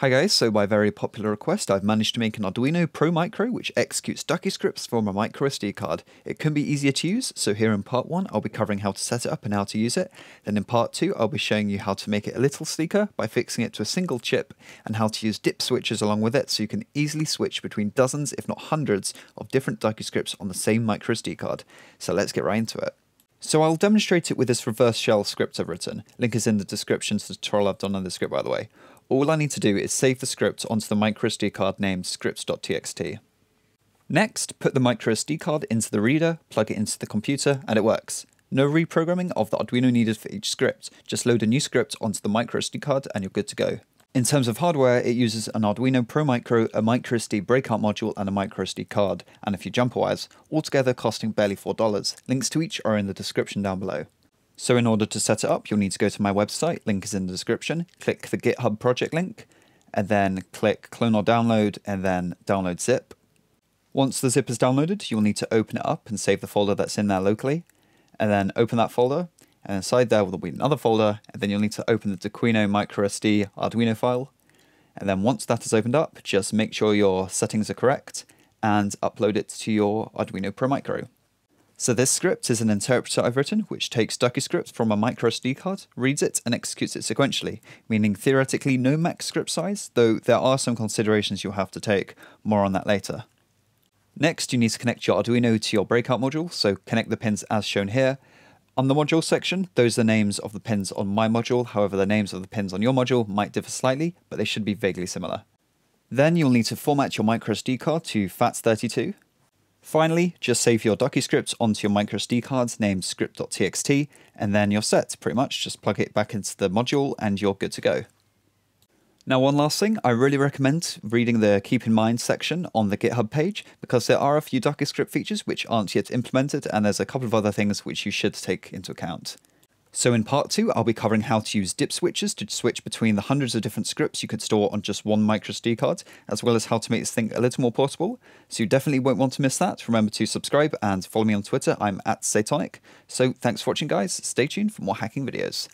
Hi guys, so by very popular request I've managed to make an Arduino Pro Micro which executes Ducky scripts from a micro SD card. It can be easier to use, so here in part 1 I'll be covering how to set it up and how to use it. Then in part 2 I'll be showing you how to make it a little sleeker by fixing it to a single chip and how to use dip switches along with it so you can easily switch between dozens if not hundreds of different Ducky scripts on the same micro SD card. So let's get right into it. So I'll demonstrate it with this reverse shell script I've written. Link is in the description to the tutorial I've done on this script, by the way. All I need to do is save the script onto the microSD card named scripts.txt. Next, put the microSD card into the reader, plug it into the computer, and it works. No reprogramming of the Arduino needed for each script. Just load a new script onto the microSD card and you're good to go. In terms of hardware, it uses an Arduino Pro Micro, a microSD breakout module, and a microSD card, and a few jumper wires, altogether costing barely $4. Links to each are in the description down below. So in order to set it up, you'll need to go to my website, link is in the description, click the GitHub project link, and then click clone or download, and then download zip. Once the zip is downloaded, you'll need to open it up and save the folder that's in there locally, and then open that folder. And inside there will be another folder, and then you'll need to open the Duckduino Micro SD Arduino file. And then once that is opened up, just make sure your settings are correct and upload it to your Arduino Pro Micro. So this script is an interpreter I've written, which takes DuckyScript from a micro SD card, reads it, and executes it sequentially, meaning theoretically no max script size, though there are some considerations you'll have to take. More on that later. Next, you need to connect your Arduino to your breakout module, so connect the pins as shown here. On the module section, those are the names of the pins on my module, however the names of the pins on your module might differ slightly, but they should be vaguely similar. Then you'll need to format your microSD card to FAT32. Finally, just save your DuckyScript onto your microSD cards named script.txt, and then you're set, pretty much. Just plug it back into the module and you're good to go. Now one last thing, I really recommend reading the Keep in Mind section on the GitHub page because there are a few DuckyScript features which aren't yet implemented and there's a couple of other things which you should take into account. So in part 2 I'll be covering how to use dip switches to switch between the hundreds of different scripts you could store on just one microSD card, as well as how to make this thing a little more portable. So you definitely won't want to miss that. Remember to subscribe and follow me on Twitter, I'm @Seytonic. So thanks for watching guys, stay tuned for more hacking videos.